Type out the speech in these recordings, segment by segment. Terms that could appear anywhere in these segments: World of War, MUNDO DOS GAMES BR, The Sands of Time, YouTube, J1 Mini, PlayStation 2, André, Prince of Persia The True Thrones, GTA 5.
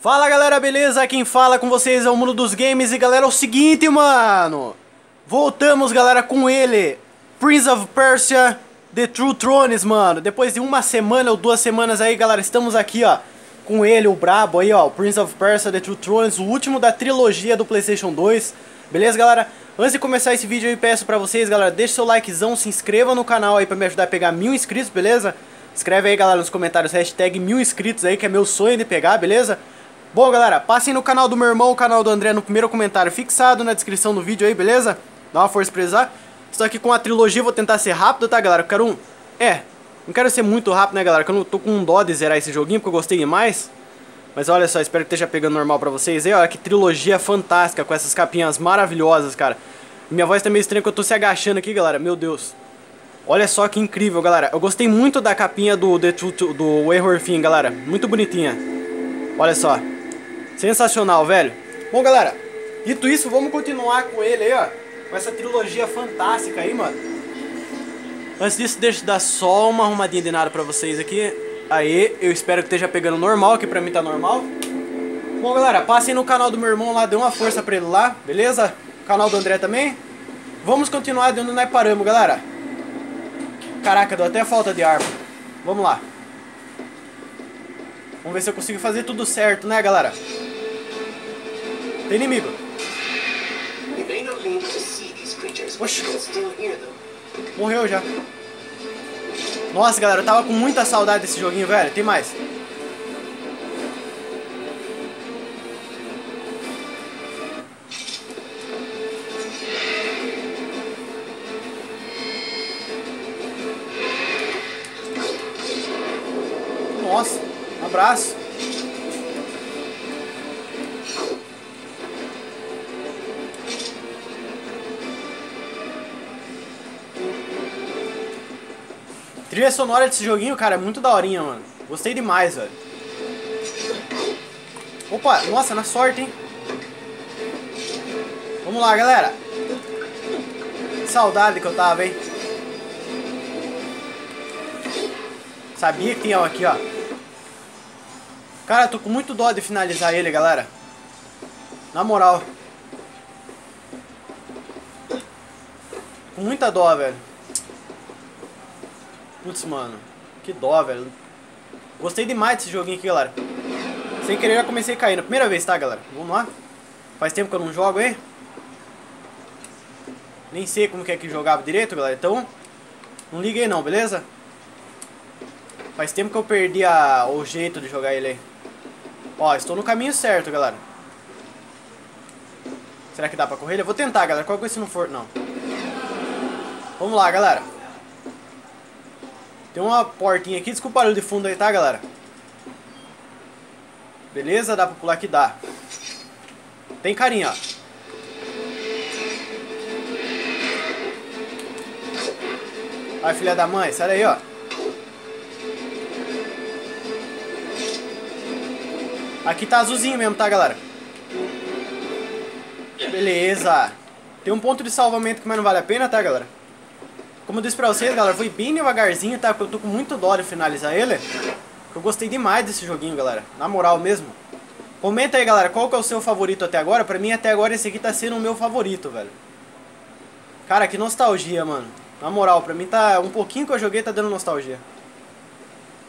Fala galera, beleza? Quem fala com vocês é o Mundo dos Games. E galera, é o seguinte, mano, voltamos, galera, com ele, Prince of Persia The True Thrones, mano. Depois de uma semana ou duas semanas aí, galera, estamos aqui, ó, com ele, o brabo aí, ó, o Prince of Persia The True Thrones, o último da trilogia do PlayStation 2. Beleza, galera? Antes de começar esse vídeo, eu peço pra vocês, galera, deixa seu likezão, se inscreva no canal aí pra me ajudar a pegar 1000 inscritos, beleza? Escreve aí, galera, nos comentários, hashtag 1000 inscritos aí, que é meu sonho de pegar, beleza? Bom, galera, passem no canal do meu irmão, o canal do André, no primeiro comentário fixado na descrição do vídeo aí, beleza? Dá uma força pra precisar. Estou aqui com a trilogia, vou tentar ser rápido, tá, galera? Eu quero um... não quero ser muito rápido, né, galera? Que eu não tô com um dó de zerar esse joguinho, porque eu gostei demais. Mas olha só, espero que esteja pegando normal pra vocês aí, olha que trilogia fantástica, com essas capinhas maravilhosas, cara. Minha voz tá meio estranha, que eu tô se agachando aqui, galera, meu Deus. Olha só que incrível, galera. Eu gostei muito da capinha do World of War, galera. Muito bonitinha. Olha só. Sensacional, velho. Bom, galera, dito isso, vamos continuar com ele aí, ó, com essa trilogia fantástica aí, mano. Antes disso, deixa eu dar só uma arrumadinha de nada pra vocês aqui. Aí, eu espero que esteja pegando normal, que pra mim tá normal. Bom, galera, passem no canal do meu irmão lá, dê uma força pra ele lá, beleza? Canal do André também. Vamos continuar de onde nós paramos, galera. Caraca, deu até falta de ar. Vamos lá. Vamos ver se eu consigo fazer tudo certo, né, galera? Tem inimigo. Oxi. Morreu já. Nossa, galera, eu tava com muita saudade desse joguinho, velho. Tem mais. Nossa, um abraço. Trilha sonora desse joguinho, cara, é muito daorinha, mano. Gostei demais, velho. Opa, nossa, na sorte, hein? Vamos lá, galera. Que saudade que eu tava, hein? Sabia que tinha um aqui, ó. Cara, eu tô com muito dó de finalizar ele, galera. Na moral. Com muita dó, velho. Putz, mano, que dó, velho. Gostei demais desse joguinho aqui, galera. Sem querer já comecei caindo. Primeira vez, tá, galera? Vamos lá. Faz tempo que eu não jogo, hein? Nem sei como que é que jogava direito, galera. Então, não liguei não, beleza? Faz tempo que eu perdi o jeito de jogar ele aí. Ó, estou no caminho certo, galera. Será que dá pra correr? Eu vou tentar, galera. Qual coisa se não for? Não. Vamos lá, galera. Tem uma portinha aqui, desculpa o barulho de fundo aí, tá, galera? Beleza, dá pra pular que dá. Tem carinha, ó. Vai, filha da mãe, sai daí, ó. Aqui tá azulzinho mesmo, tá, galera? Beleza. Tem um ponto de salvamento que mais não vale a pena, tá, galera? Como eu disse pra vocês, galera, foi bem devagarzinho, tá? Porque eu tô com muito dó de finalizar ele. Eu gostei demais desse joguinho, galera. Na moral mesmo. Comenta aí, galera, qual que é o seu favorito até agora? Pra mim, até agora, esse aqui tá sendo o meu favorito, velho. Cara, que nostalgia, mano. Na moral, pra mim tá... Um pouquinho que eu joguei tá dando nostalgia.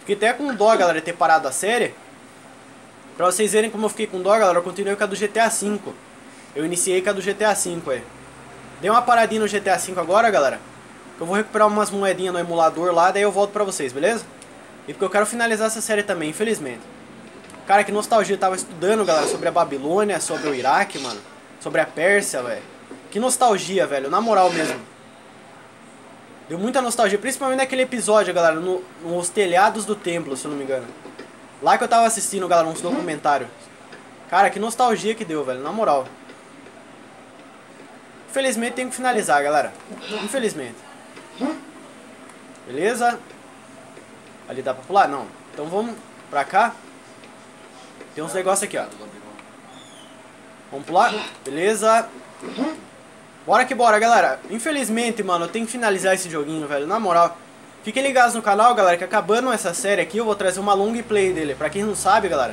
Fiquei até com dó, galera, de ter parado a série. Pra vocês verem como eu fiquei com dó, galera, eu continuei com a do GTA 5. Eu iniciei com a do GTA 5, aí. Dei uma paradinha no GTA 5 agora, galera. Eu vou recuperar umas moedinhas no emulador lá, daí eu volto pra vocês, beleza? E porque eu quero finalizar essa série também, infelizmente. Cara, que nostalgia, eu tava estudando, galera, sobre a Babilônia, sobre o Iraque, mano. Sobre a Pérsia, velho. Que nostalgia, velho, na moral mesmo. Deu muita nostalgia, principalmente naquele episódio, galera, nos telhados do templo, se eu não me engano. Lá que eu tava assistindo, galera, uns documentários. Cara, que nostalgia que deu, velho, na moral. Infelizmente tenho que finalizar, galera. Infelizmente. Beleza. Ali dá pra pular? Não. Então vamos pra cá. Tem uns negócios aqui, ó. Vamos pular? Beleza. Bora que bora, galera. Infelizmente, mano, eu tenho que finalizar esse joguinho, velho. Na moral. Fiquem ligados no canal, galera, que acabando essa série aqui, eu vou trazer uma long play dele. Pra quem não sabe, galera,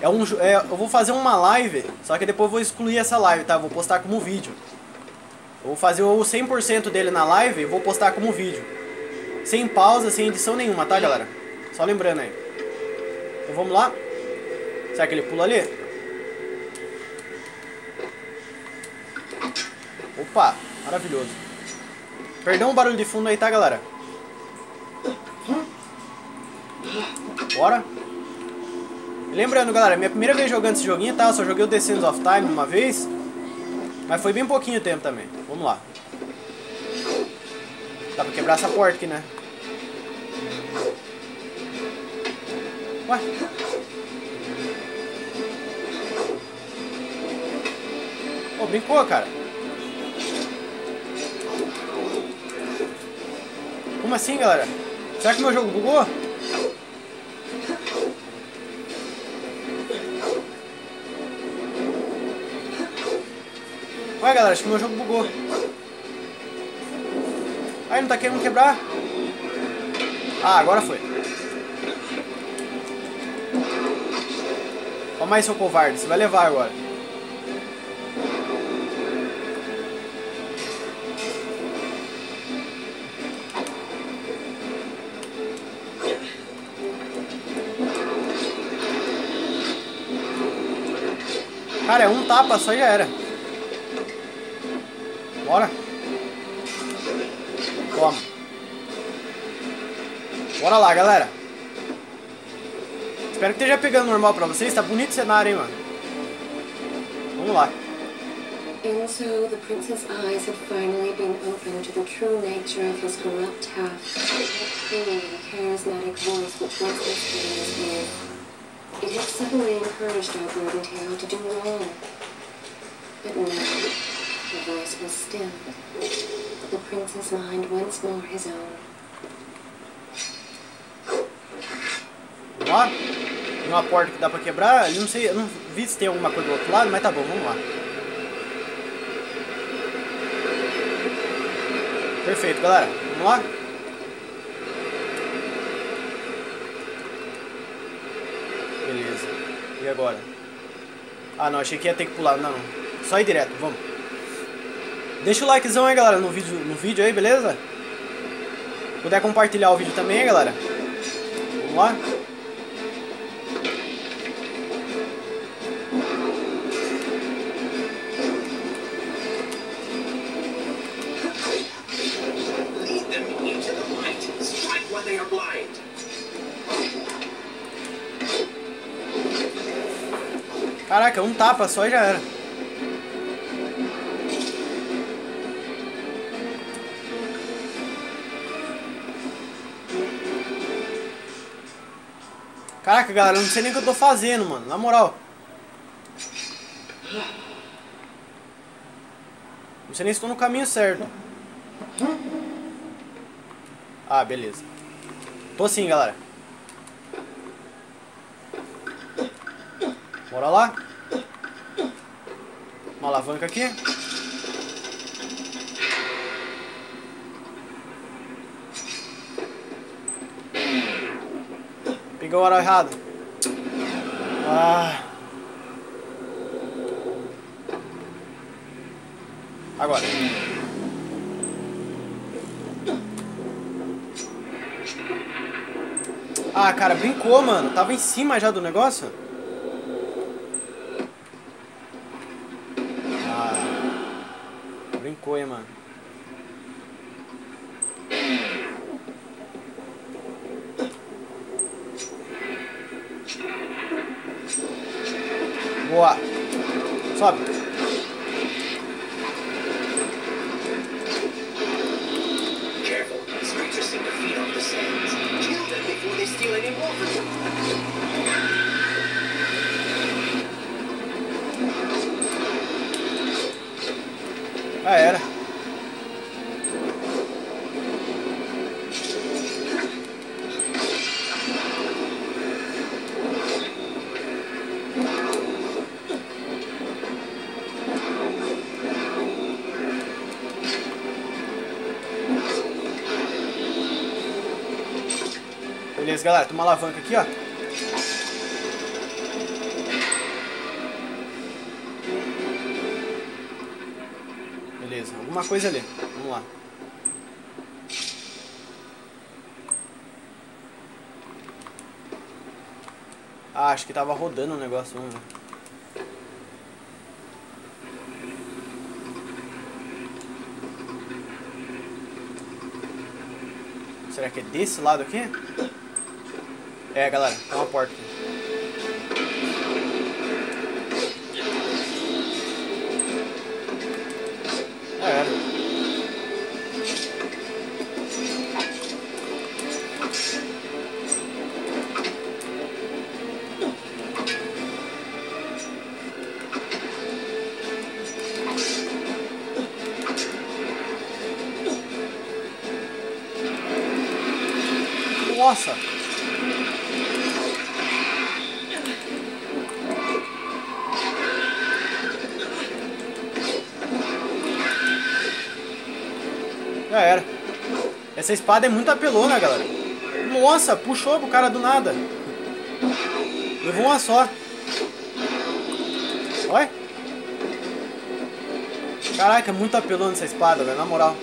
Eu vou fazer uma live, só que depois eu vou excluir essa live, tá? Vou postar como vídeo. Eu vou fazer o 100% dele na live e vou postar como vídeo. Sem pausa, sem edição nenhuma, tá, galera? Só lembrando aí. Então vamos lá. Será que ele pula ali? Opa, maravilhoso. Perdão o barulho de fundo aí, tá, galera? Bora. Lembrando, galera, minha primeira vez jogando esse joguinho, tá? Eu só joguei o The Sands of Time uma vez. Mas foi bem pouquinho tempo também. Vamos lá. Dá pra quebrar essa porta aqui, né? Ué? Pô, brincou, cara. Como assim, galera? Será que meu jogo bugou? Ué, galera, acho que meu jogo bugou. Ai, não tá querendo quebrar? Ah, agora foi. Toma aí, seu covarde. Você vai levar agora. Cara, é um tapa só e já era. Bora. Toma. Bora lá, galera. Espero que esteja pegando normal pra vocês. Tá bonito o cenário, hein, mano. Vamos lá. And so the prince's eyes had finally been opened to the true nature of his corrupt task. The charismatic voice which once whispered in his ear. It had suddenly encouraged our golden tail to do wrong. But now, the voice was still. The prince's mind once more his own. Ó, tem uma porta que dá pra quebrar. Ali não sei, eu não vi se tem alguma coisa do outro lado, mas tá bom, vamos lá. Perfeito, galera. Vamos lá? Beleza. E agora? Ah, não, achei que ia ter que pular. Não, só ir direto, vamos. Deixa o likezão aí, galera, no vídeo aí, beleza? Se puder compartilhar o vídeo também, galera. Vamos lá. Caraca, um tapa só e já era. Caraca, galera, eu não sei nem o que eu tô fazendo, mano, na moral. Não sei nem se estou no caminho certo. Ah, beleza. Tô sim, galera. Bora lá. Uma alavanca aqui. Pegou o horário errado. Ah. Agora. Ah, cara, brincou, mano. Tava em cima já do negócio. Ah. Brincou, hein, mano. Boa. Sobe. Ah, era. Beleza, galera, tem uma alavanca aqui, ó. Beleza, alguma coisa ali. Vamos lá. Ah, acho que tava rodando o negócio. Vamos ver. Será que é desse lado aqui? É, galera, tem uma porta. É. Nossa! Já era. Essa espada é muito apelona, galera. Nossa, puxou pro cara do nada. Levou uma só. Olha. Caraca, é muito apelona essa espada, velho, na moral.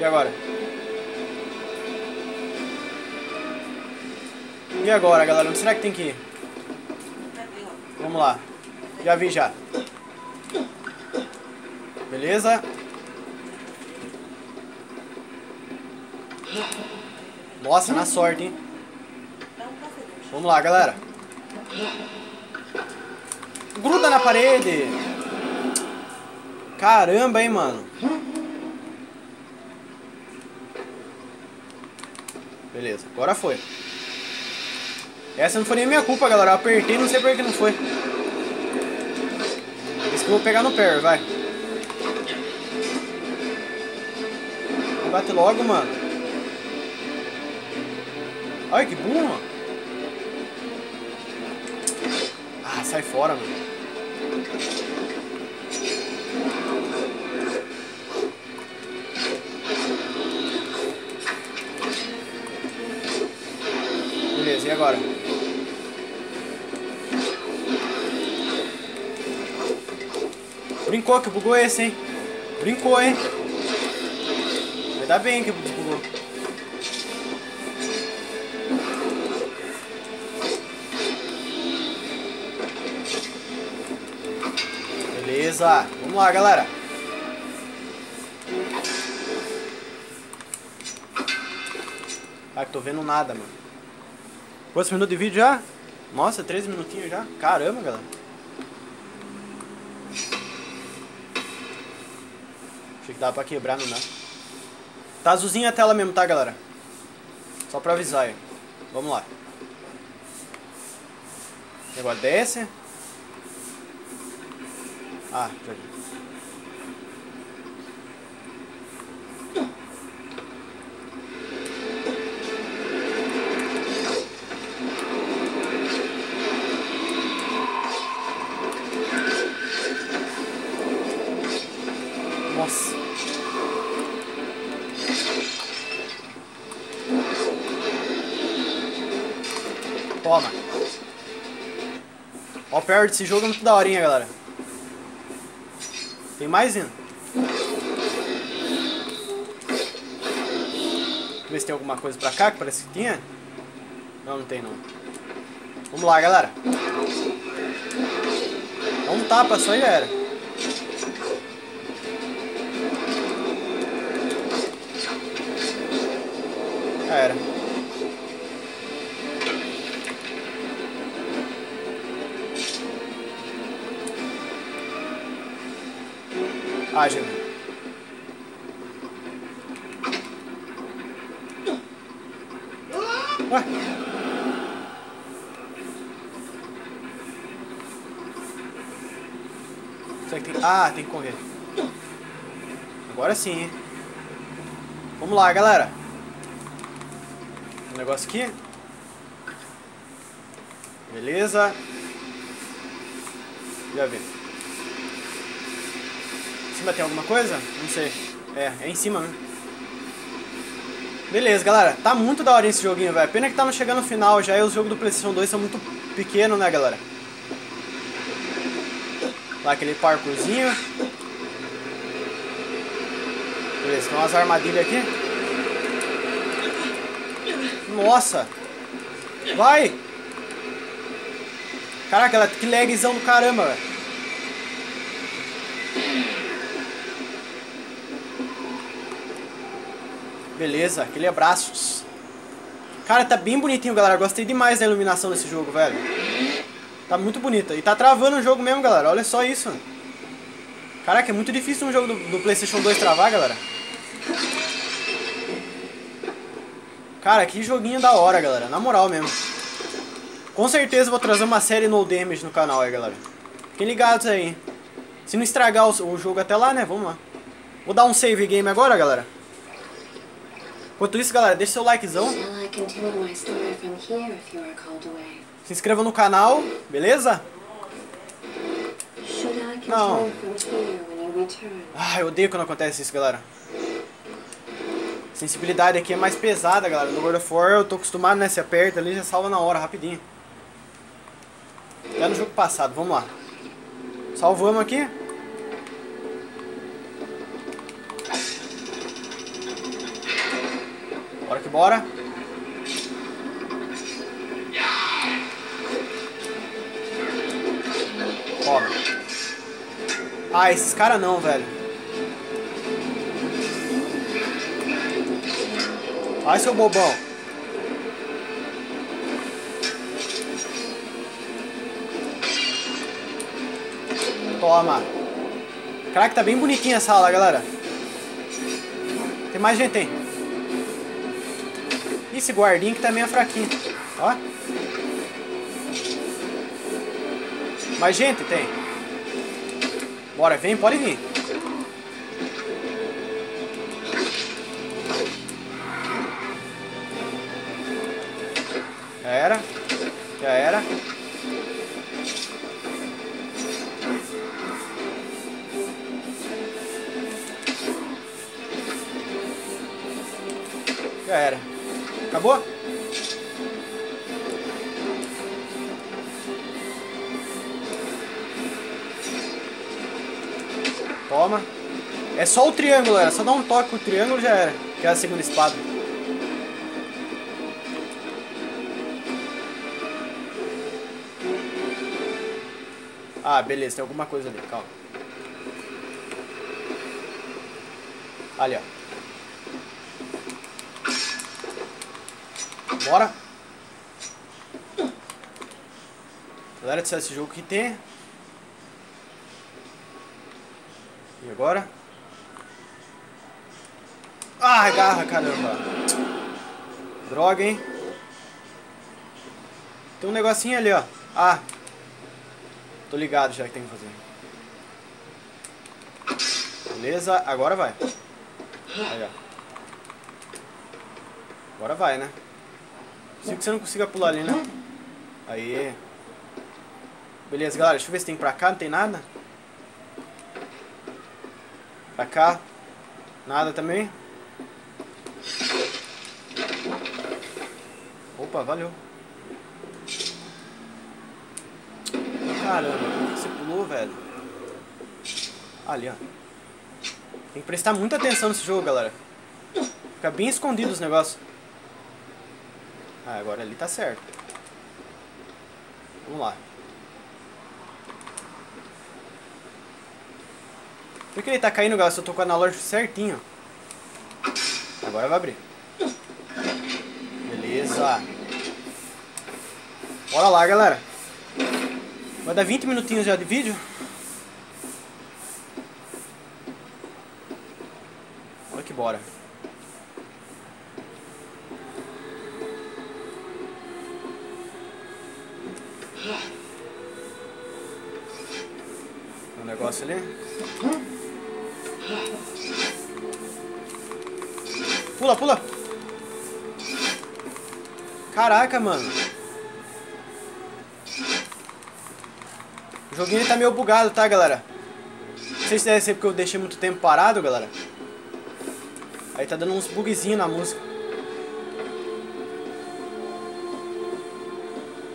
E agora? E agora, galera? Onde será que tem que ir? Vamos lá. Já vi, já. Beleza. Nossa, na sorte, hein? Vamos lá, galera. Gruda na parede. Caramba, hein, mano. Beleza, agora foi. Essa não foi nem a minha culpa, galera. Eu apertei, não sei por que não foi. Esse que eu vou pegar no pé, vai. Bate logo, mano. Ai, que burro. Ah, sai fora, mano. Beleza, e agora? Brincou que bugou esse, hein? Brincou, hein? Vai dar bem que bugou. Beleza. Vamos lá, galera. Ah, tô vendo nada, mano. Quantos minutos de vídeo já? Nossa, 13 minutinhos já? Caramba, galera. Achei que dava pra quebrar, não dá. Tá azulzinha a tela mesmo, tá, galera? Só pra avisar aí. Vamos lá. Agora desce. Ah, já vi. Nossa. Toma. Ó, perto desse jogo é muito daorinha, galera. Tem mais ainda. Vamos ver se tem alguma coisa pra cá que parece que tinha. Não, não tem não. Vamos lá, galera. Dá um tapa só e já era. Já era. Ah, gente. Ué. Será que tem... Ah, tem que correr. Agora sim, hein? Vamos lá, galera. Um negócio aqui. Beleza. Já vi. Em cima tem alguma coisa? Não sei. É em cima, né? Beleza, galera. Tá muito da hora esse joguinho, velho. Pena que tá chegando no final já. E os jogos do PlayStation 2 são muito pequenos, né, galera? Lá aquele parkourzinho. Beleza, tem umas armadilhas aqui. Nossa! Vai! Caraca, ela, que lagzão do caramba, velho. Beleza, aquele abraços. Cara, tá bem bonitinho, galera. Gostei demais da iluminação desse jogo, velho. Tá muito bonita. E tá travando o jogo mesmo, galera. Olha só isso. Caraca, é muito difícil um jogo do PlayStation 2 travar, galera. Cara, que joguinho da hora, galera. Na moral mesmo. Com certeza vou trazer uma série No Damage no canal aí, galera. Fiquem ligados aí. Se não estragar o jogo até lá, né? Vamos lá. Vou dar um save game agora, galera. Enquanto isso, galera, deixa seu likezão. Se inscreva no canal, beleza? Não. Ah, eu odeio quando acontece isso, galera. A sensibilidade aqui é mais pesada, galera. No World of War eu tô acostumado, né? Se aperta ali, já salva na hora, rapidinho. Já no jogo passado, vamos lá. Salvamos aqui. Bora que bora. Bora. Ah, esses caras não, velho. Vai, seu bobão. Toma. Caraca, tá bem bonitinha a sala, galera. Tem mais gente, hein? Esse guardinho que tá meio fraquinho. Ó. Mas gente, tem. Bora, vem, pode vir. Já era. Já era. Já era. Acabou? Toma. É só o triângulo, galera. Só dá um toque com o triângulo já era. Que é a segunda espada. Ah, beleza. Tem alguma coisa ali. Calma. Ali, ó. Bora! Galera, esse jogo que tem. E agora? Ah, agarra, caramba! Droga, hein? Tem um negocinho ali, ó. Ah! Tô ligado já que tem que fazer. Beleza, agora vai. Aí, ó. Agora vai, né? Preciso que você não consiga pular ali, né? Aí. Beleza, galera. Deixa eu ver se tem pra cá. Não tem nada. Pra cá. Nada também. Opa, valeu. Caramba. Você pulou, velho. Ali, ó. Tem que prestar muita atenção nesse jogo, galera. Fica bem escondido os negócios. Ah, agora ali tá certo. Vamos lá. Por que ele tá caindo, galera? Se eu tô com o analógico certinho. Agora vai abrir. Beleza. Bora lá, galera. Vai dar 20 minutinhos já de vídeo. Bora que bora. Negócio ali. Pula, pula. Caraca, mano. O joguinho ele tá meio bugado, tá, galera? Não sei se deve ser porque eu deixei muito tempo parado, galera. Aí tá dando uns bugzinhos na música.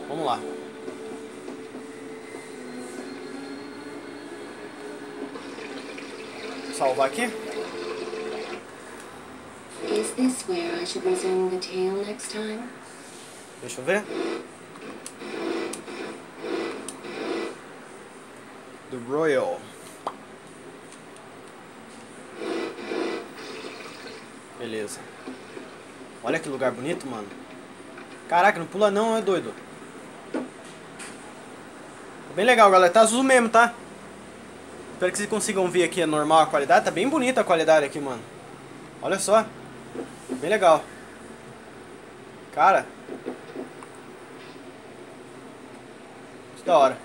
Vamos lá. Salvar aqui. Is this where I should resume the tale next time? Deixa eu ver. The Royal. Beleza. Olha que lugar bonito, mano. Caraca, não pula não, é doido. Bem legal, galera. Tá azul mesmo, tá? Espero que vocês consigam ver aqui, é normal a qualidade. Tá bem bonita a qualidade aqui, mano. Olha só. Bem legal. Cara. Que da hora.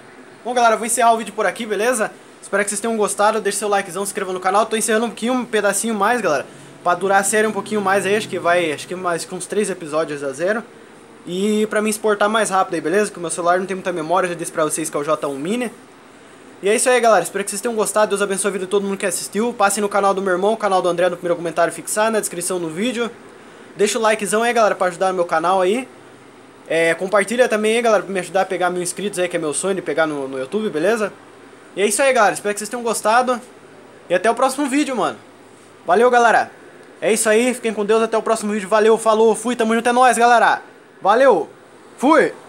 Bom, galera, eu vou encerrar o vídeo por aqui, beleza? Espero que vocês tenham gostado. Deixe seu likezão, se inscreva no canal. Tô encerrando um pouquinho, um pedacinho mais, galera. Pra durar a série um pouquinho mais aí. Acho que mais que uns 3 episódios a zero. E pra me exportar mais rápido aí, beleza? Porque o meu celular não tem muita memória, eu já disse pra vocês que é o J1 Mini. E é isso aí, galera. Espero que vocês tenham gostado. Deus abençoe a vida de todo mundo que assistiu. Passem no canal do meu irmão, o canal do André no primeiro comentário fixado, na descrição do vídeo. Deixa o likezão aí, galera, pra ajudar no meu canal aí. É, compartilha também aí, galera, pra me ajudar a pegar 1000 inscritos aí, que é meu sonho de pegar no YouTube, beleza? E é isso aí, galera. Espero que vocês tenham gostado. E até o próximo vídeo, mano. Valeu, galera. É isso aí. Fiquem com Deus. Até o próximo vídeo. Valeu, falou, fui. Tamo junto, é nóis, galera. Valeu, fui!